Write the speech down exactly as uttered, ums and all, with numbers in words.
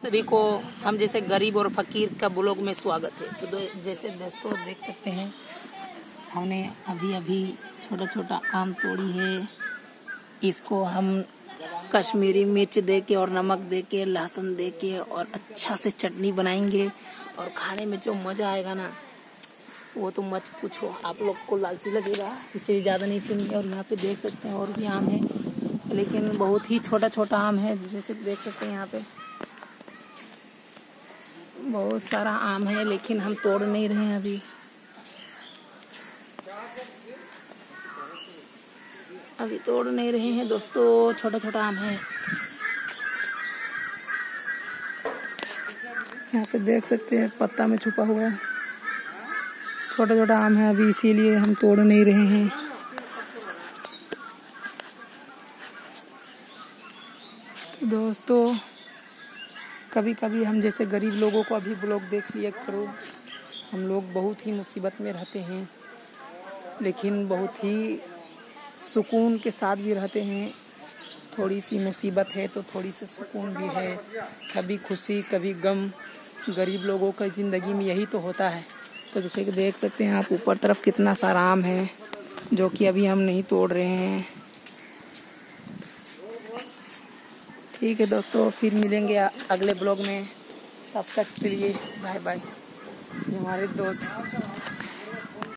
सभी को हम जैसे गरीब और फकीर का ब्लॉग में स्वागत है। तो जैसे दोस्तों देख सकते हैं, हमने अभी अभी छोटा छोटा आम तोड़ी है। इसको हम कश्मीरी मिर्च दे के और नमक दे के लहसुन दे के और अच्छा से चटनी बनाएंगे और खाने में जो मज़ा आएगा ना वो तो मत पूछो। आप लोग को लालची लगेगा, इसे ज़्यादा नहीं सुनिए। और यहाँ पे देख सकते हैं और भी आम है, लेकिन बहुत ही छोटा छोटा आम है। जैसे देख सकते हैं यहाँ पे बहुत सारा आम है, लेकिन हम तोड़ नहीं रहे हैं अभी। अभी तोड़ नहीं रहे हैं दोस्तों, छोटा छोटा आम है। यहाँ पे देख सकते हैं पत्ता में छुपा हुआ है, छोटा छोटा आम है अभी, इसीलिए हम तोड़ नहीं रहे हैं। दोस्तों कभी कभी हम जैसे गरीब लोगों को अभी ब्लॉग देख लिया करो। हम लोग बहुत ही मुसीबत में रहते हैं, लेकिन बहुत ही सुकून के साथ भी रहते हैं। थोड़ी सी मुसीबत है तो थोड़ी सी सुकून भी है, कभी खुशी कभी गम। गरीब लोगों का ज़िंदगी में यही तो होता है। तो जैसे कि देख सकते हैं आप, ऊपर तरफ कितना सारा आम है जो कि अभी हम नहीं तोड़ रहे हैं। ठीक है दोस्तों, फिर मिलेंगे अगले ब्लॉग में। तब तक के लिए बाय बाय। हमारे दोस्त